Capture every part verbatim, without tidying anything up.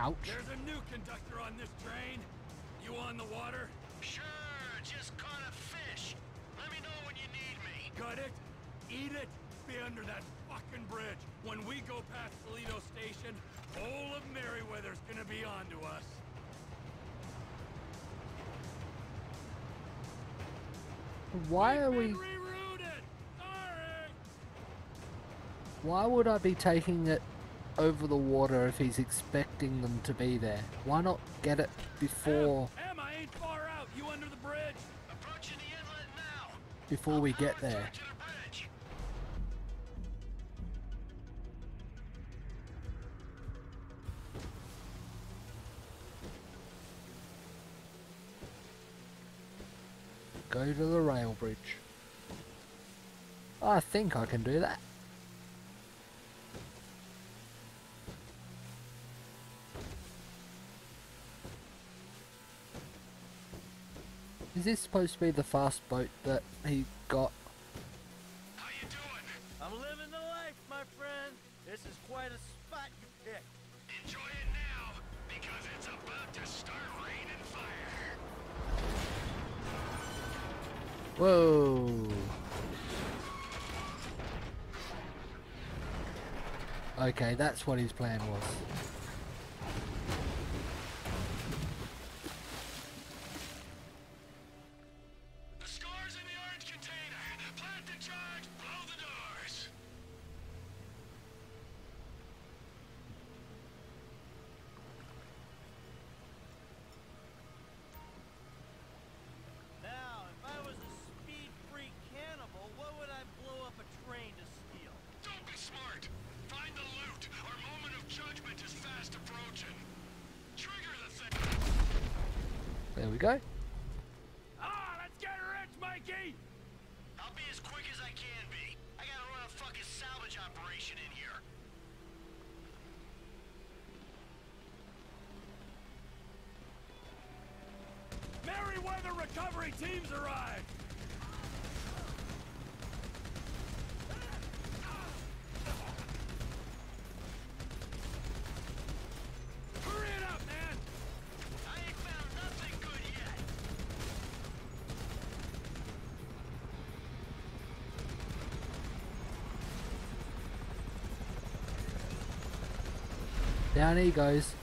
Ouch. There's a new conductor on this train. You on the water? Sure, just caught a fish. Let me know when you need me. Got it? Eat it? Be under that fucking bridge. When we go past Toledo Station, all of Merryweather's gonna be on to us. Why are we... Why would I be taking it over the water if he's expecting them to be there? Why not get it before... Em, Em, I ain't far out. You under the bridge? Approaching the inlet now. Before I'll we get there. The Go to the rail bridge. I think I can do that. Is this supposed to be the fast boat that he got? How you doing? I'm living the life, my friend. This is quite a spot you picked. Enjoy it now, because it's about to start raining fire. Whoa. Okay, that's what his plan was. There we go. Ah, let's get rich, Mikey! I'll be as quick as I can be. I gotta run a fucking salvage operation in here. Merryweather recovery teams arrived! Down he goes.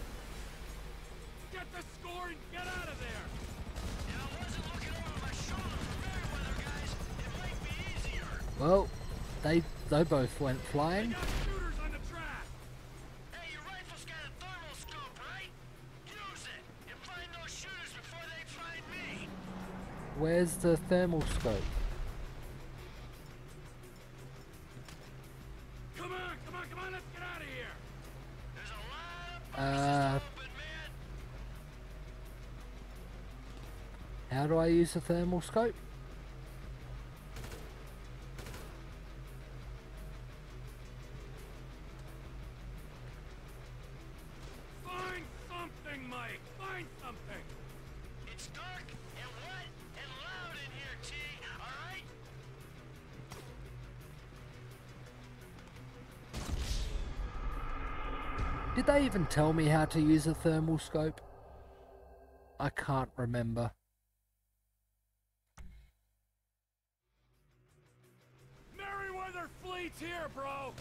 Get the score and get out of there. Yeah, I wasn't looking over my shoulder for Merryweather, guys. It might be easier. Well, they they both went flying. They got shooters on the track. Hey, your rifle's got a thermal scope, right? Use it and find those shooters before they find me. Where's the thermal scope? Come on, come on, come on, let's get out of here. There's a Uh, how do I use the thermal scope? Find something, Mike! Find something! It's dark and wet and loud in here, T, alright? Did they even tell me how to use a thermal scope? I can't remember. Merryweather fleet's here, bro!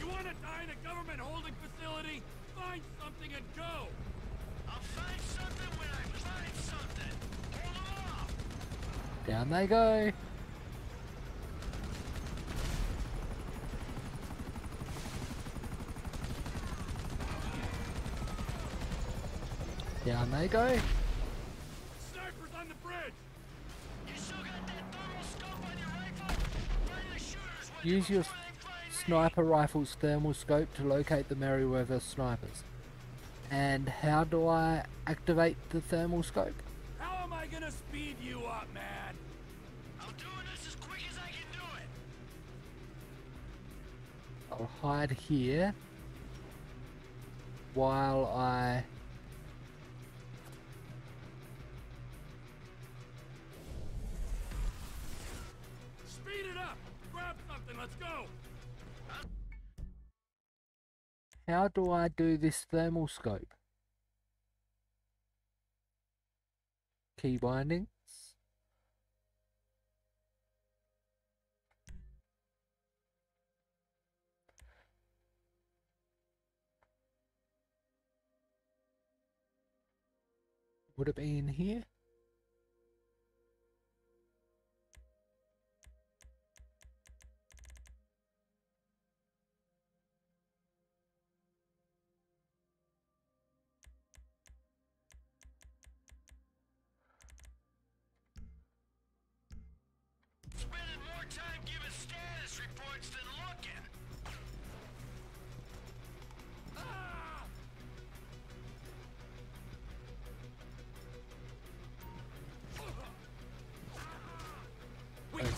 You wanna die in a government holding facility? Find something and go! I'll find something when I find something! Down they go. Down they go. Snipers on the bridge. You still got that thermal scope on your rifle? Find the shooters when Use your sniper rifle's thermal scope to locate the Merryweather snipers. And how do I activate the thermal scope? How am I gonna speed you up, man? I'm doing this as quick as I can do it. I'll hide here while I Grab something, let's go! How do I do this thermal scope? Key bindings. Would it be in here?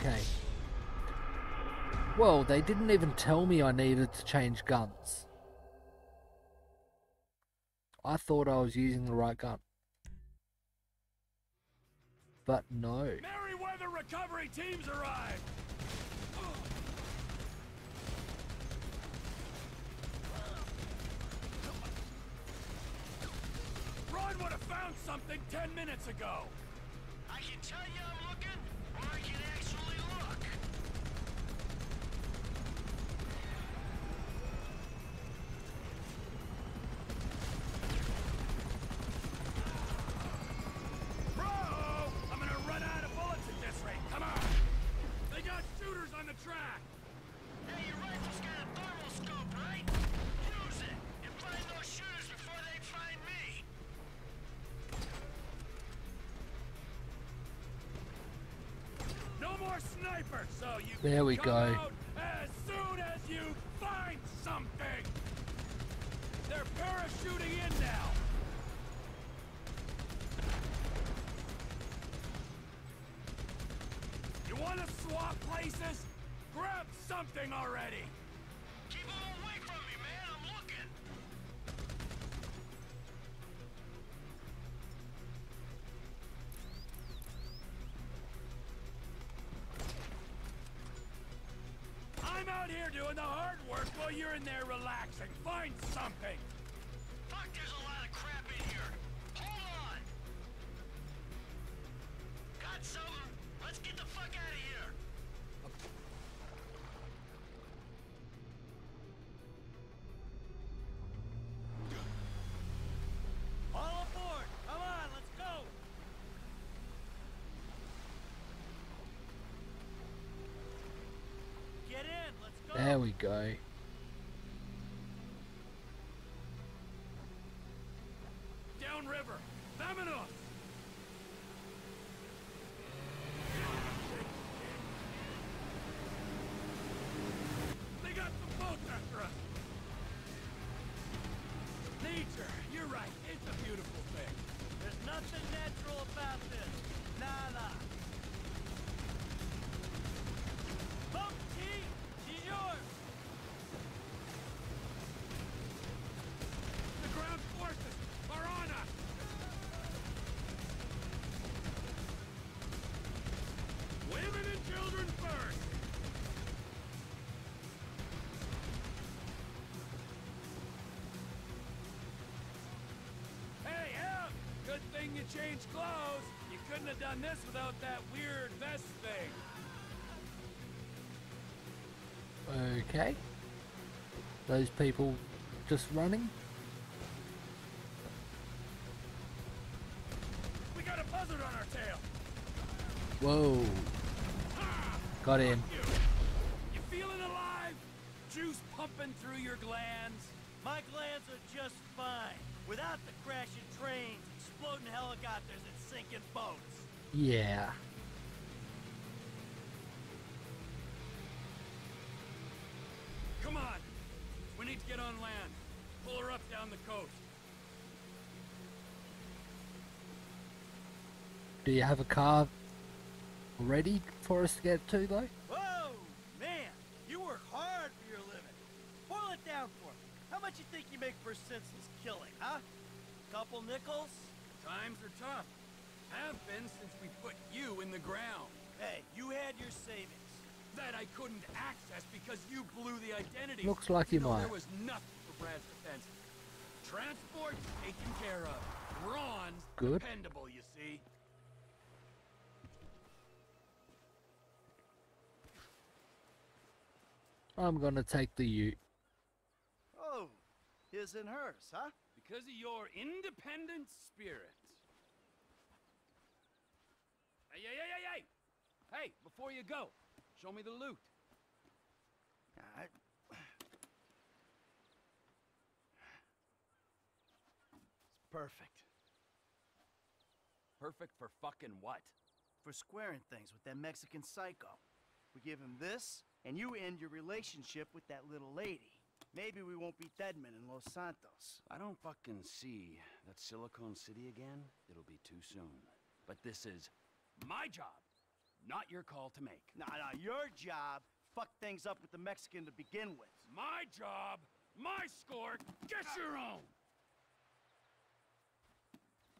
Okay. Well, they didn't even tell me I needed to change guns. I thought I was using the right gun. But no. Merryweather recovery teams arrived! Ron would have found something ten minutes ago! I can tell you I'm looking, or I can actually look! Bro! I'm gonna run out of bullets at this rate, come on! They got shooters on the track! Hey, your rifle's got a thermal scope, right? Use it, and find those shooters before they find me! More sniper, so you there we go. Out as soon as you find something. They're parachuting in now. You want to swap places? Grab something already. Keep them away from me, man. I'm looking. Here doing the hard work while you're in there relaxing. Find something. Fuck, there's a lot of crap in here. Hold on. Got something. Let's get the fuck out of here. All aboard. Come on, let's go. Get in. There we go. Downriver, Vamanos. They got the boat after us. Nature, you're right. It's a beautiful thing. There's nothing natural about this. Nada. Boat team. The ground forces are on us! Women and children first! Hey, Em! Good thing you changed clothes! You couldn't have done this without that weird vest thing! Okay, those people just running. We got a buzzard on our tail. Whoa, ah, got him. You. you feeling alive? Juice pumping through your glands? My glands are just fine without the crashing trains, exploding helicopters, and sinking boats. Yeah. Come on! We need to get on land. Pull her up down the coast. Do you have a car ready for us to get to, though? Whoa! Man! You work hard for your living. Boil it down for me. How much you think you make for senseless killing, huh? Couple nickels? Times are tough. Have been since we put you in the ground. Hey, you had your savings. that I couldn't access because you blew the identity. Looks like you might. There was nothing for Brad's defense. Transport taken care of. Ron's good. Dependable, you see. I'm gonna take the ute. Oh, his and hers, huh? Because of your independent spirit. Hey, hey, hey, hey, hey! Hey, before you go, show me the loot. I... It's perfect. Perfect for fucking what? For squaring things with that Mexican psycho. We give him this, and you end your relationship with that little lady. Maybe we won't beat Deadman in Los Santos. I don't fucking see that Silicon City again. It'll be too soon. But this is my job, not your call to make. Nah, nah, your job fucked things up with the Mexican to begin with. My job, my score, get uh, your own!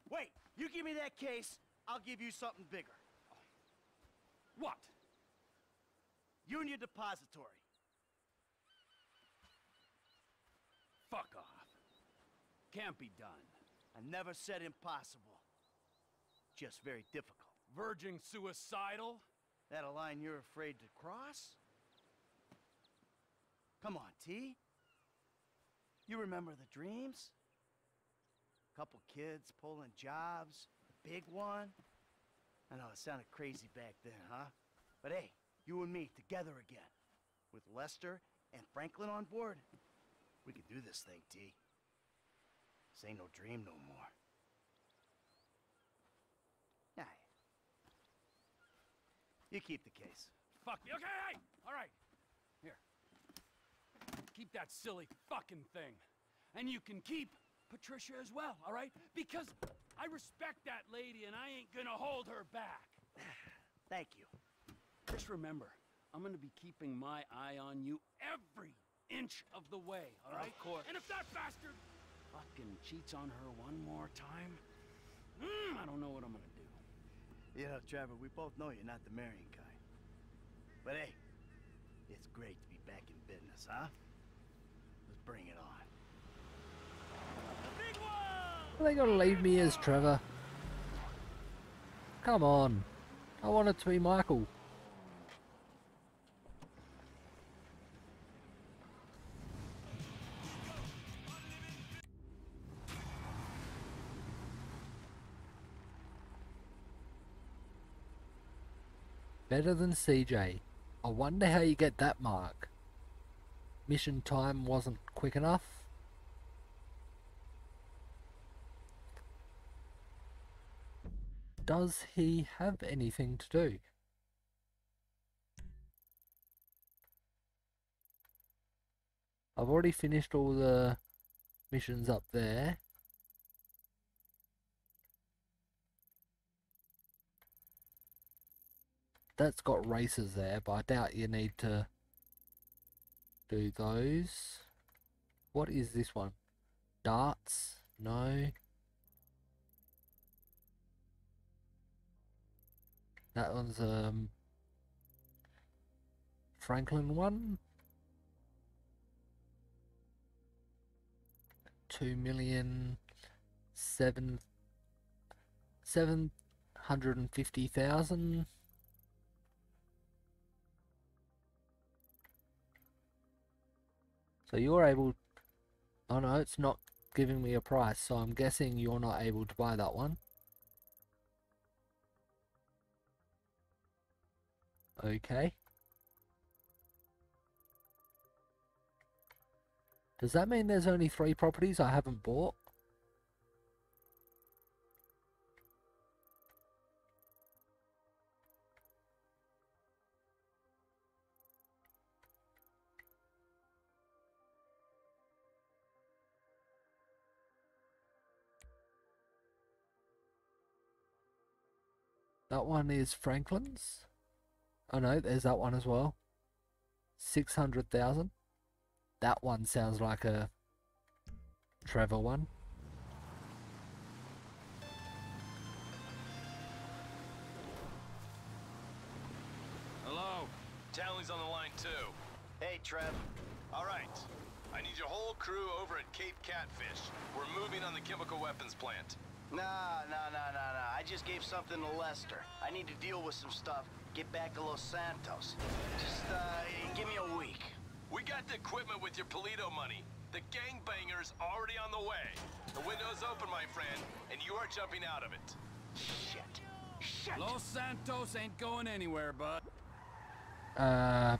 Wait, you give me that case, I'll give you something bigger. What? Union Depository. Fuck off. Can't be done. I never said impossible. Just very difficult. Verging suicidal? That a line you're afraid to cross? Come on, T. You remember the dreams? Couple kids pulling jobs, a big one. I know it sounded crazy back then, huh? But hey, you and me together again. With Lester and Franklin on board. We can do this thing, T. This ain't no dream no more. Aye. You keep the case. Fuck me. Okay, hey! All right. Here. Keep that silly fucking thing. And you can keep Patricia as well, all right? Because I respect that lady and I ain't gonna hold her back. Thank you. Just remember, I'm gonna be keeping my eye on you every inch of the way, all right? Of course. And if that bastard fucking cheats on her one more time, mm, I don't know what I'm gonna do. You know, Trevor, we both know you're not the marrying kind. But hey, it's great to be back in business, huh? Let's bring it on. The big one! Are they gonna leave me as Trevor? Come on. I want it to be Michael. Better than C J. I wonder how you get that mark. Mission time wasn't quick enough. Does he have anything to do? I've already finished all the missions up there. That's got races there, but I doubt you need to do those. What is this one? Darts? No. That one's um Franklin one. Two million seven seven hundred and fifty thousand. So you're able... Oh no, it's not giving me a price, so I'm guessing you're not able to buy that one. Okay. Does that mean there's only three properties I haven't bought? That one is Franklin's. Oh no, there's that one as well. six hundred thousand. That one sounds like a Trevor one. Hello. Tally's night, Trev. All right. I need your whole crew over at Cape Catfish. We're moving on the chemical weapons plant. Nah, nah, nah, nah, nah. I just gave something to Lester. I need to deal with some stuff. Get back to Los Santos. Just, uh, give me a week. We got the equipment with your Toledo money. The gangbanger's already on the way. The window's open, my friend, and you are jumping out of it. Shit. Shit. Los Santos ain't going anywhere, bud. Uh...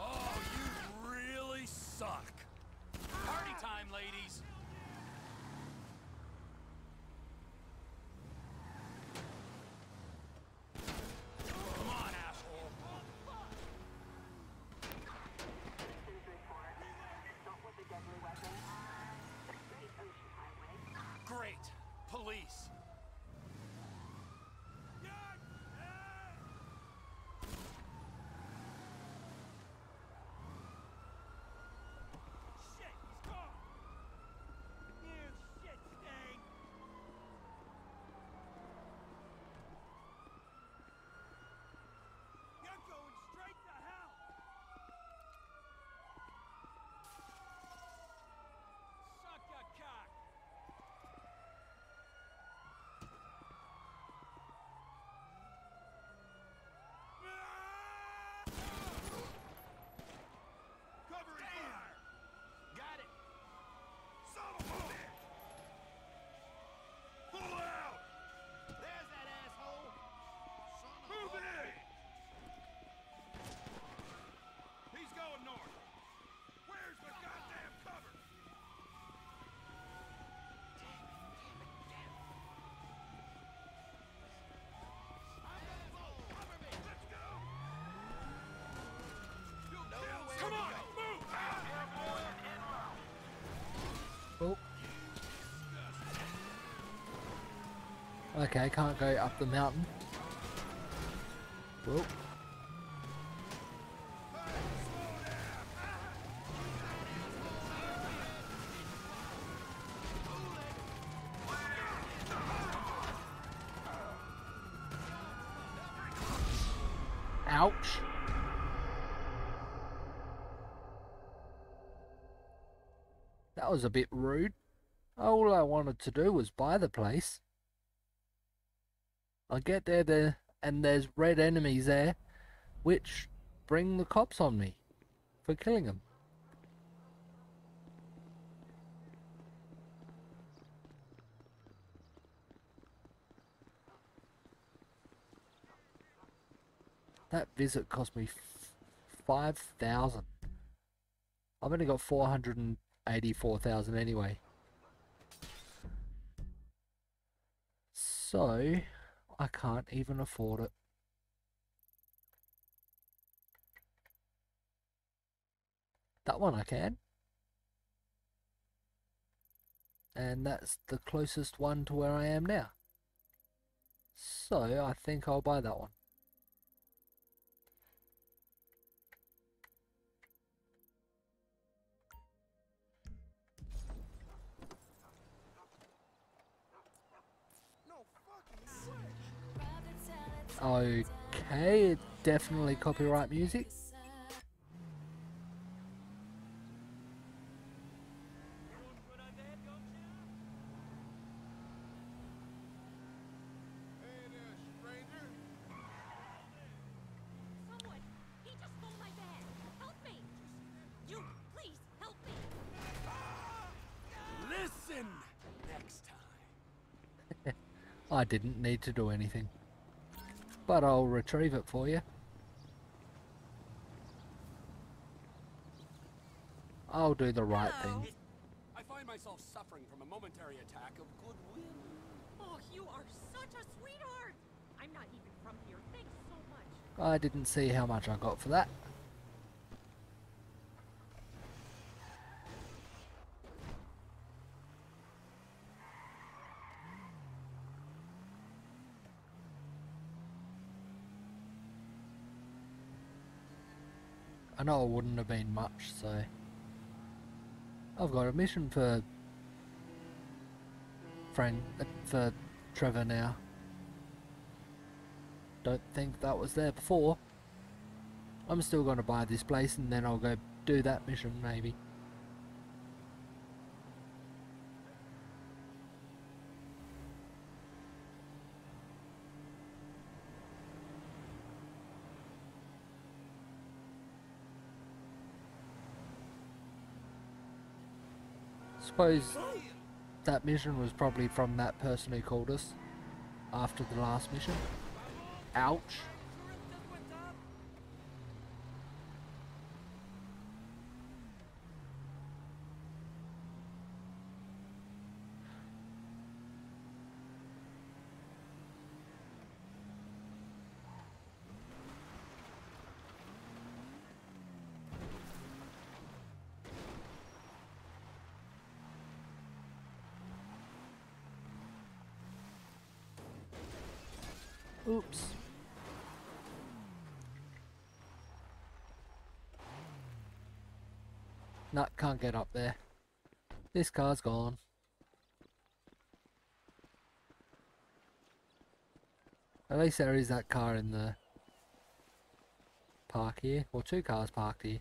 Oh, you really suck. Party time, ladies. Great. Police. Okay, can't go up the mountain. Whoop. Ouch. That was a bit rude. All I wanted to do was buy the place. I get there, there and there's red enemies there, which bring the cops on me for killing them. That visit cost me five thousand. I've only got four hundred eighty-four thousand anyway. So I can't even afford it. That one I can. And that's the closest one to where I am now. So I think I'll buy that one. Okay, definitely copyright music. Listen next time. I didn't need to do anything. But I'll retrieve it for you. I'll do the right Hello. thing. I find myself suffering from a momentary attack of goodwill. Oh, you are such a sweetheart! I'm not even from here. Thanks so much. I didn't see how much I got for that. I know it wouldn't have been much, so I've got a mission for Frank, for Trevor now. Don't think that was there before. I'm still going to buy this place and then I'll go do that mission maybe. Suppose that mission was probably from that person who called us after the last mission. Ouch. Oops. Nah, can't get up there. This car's gone. At least there is that car in the park here, or two cars parked here.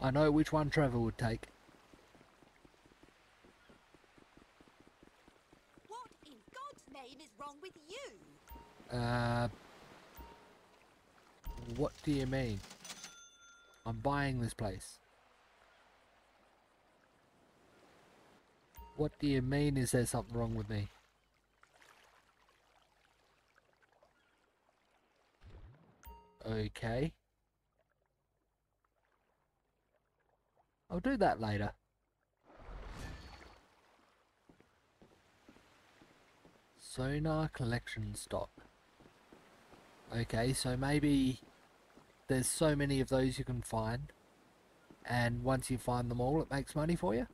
I know which one Trevor would take. What in God's name is wrong with you? Uh, what do you mean? I'm buying this place. What do you mean is there something wrong with me? Okay. I'll do that later. Sonar collection stock. Okay, so maybe there's so many of those you can find, and once you find them all, it makes money for you.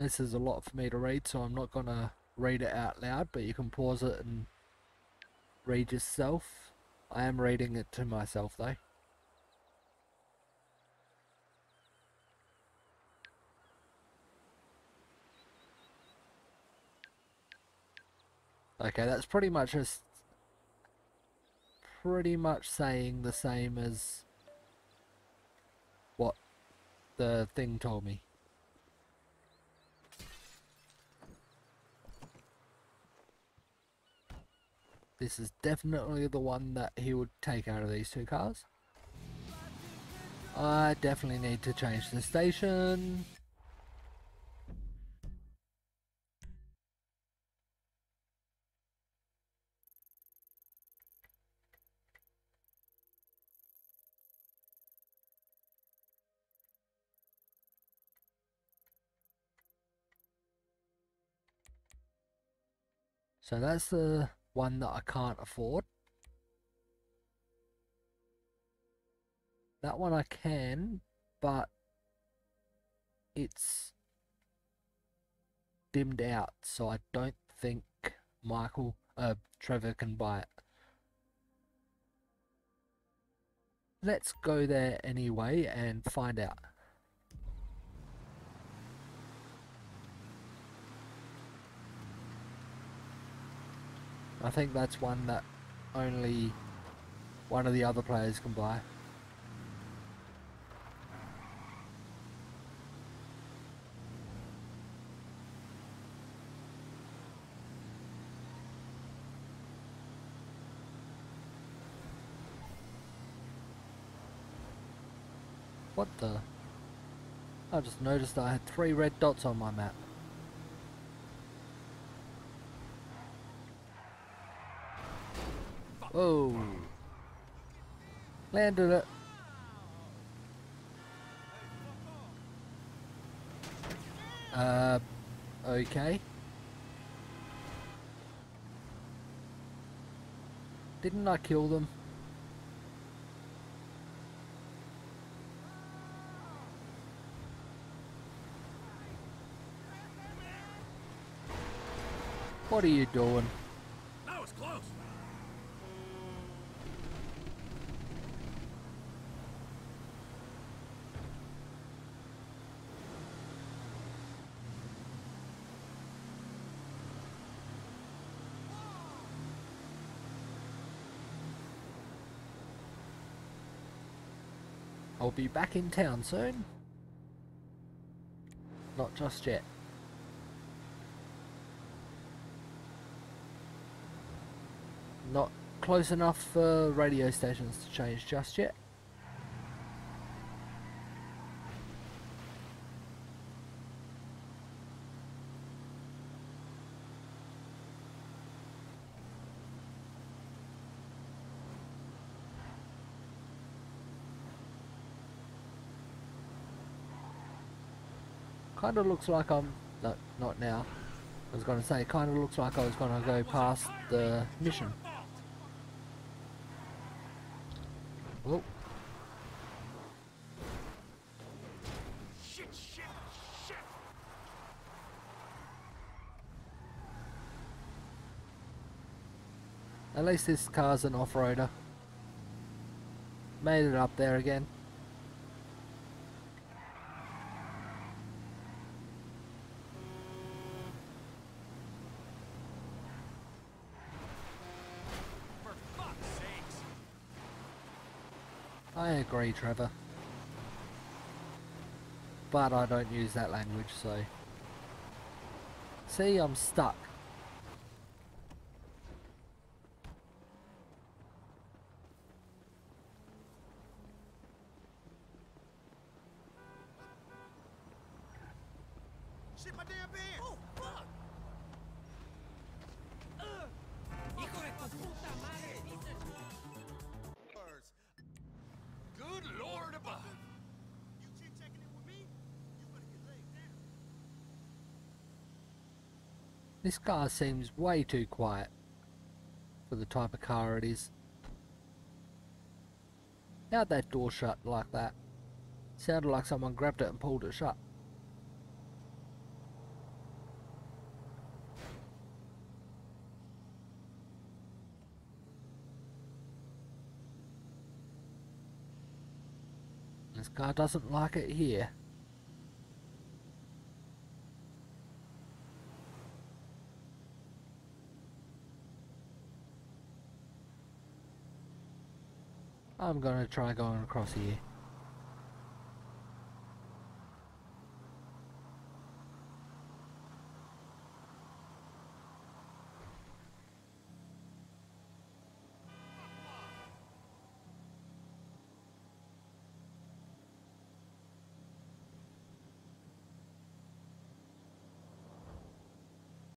This is a lot for me to read, so I'm not going to read it out loud, but you can pause it and read yourself. I am reading it to myself though. Okay, that's pretty much just pretty much saying the same as what the thing told me. This is definitely the one that he would take out of these two cars. I definitely need to change the station. So that's the one that I can't afford. That one I can, but it's dimmed out, so I don't think Michael, uh, Trevor can buy it. Let's go there anyway and find out. I think that's one that only one of the other players can buy. What the? I just noticed that I had three red dots on my map. Whoa! Landed it! Uh, okay. Didn't I kill them? What are you doing? That was close. I'll be back in town soon. Not just yet. Not close enough for radio stations to change just yet. Kind of looks like I'm... no, not now. I was going to say, kind of looks like I was going to go past the mission. Oh. Shit, shit, shit. At least this car's an off-roader. Made it up there again. I agree, Trevor. But I don't use that language, so... See, I'm stuck. Shit, my damn beard! Oh, fuck! This car seems way too quiet for the type of car it is. How'd that door shut like that? Sounded like someone grabbed it and pulled it shut. This car doesn't like it here. I'm gonna try going across here.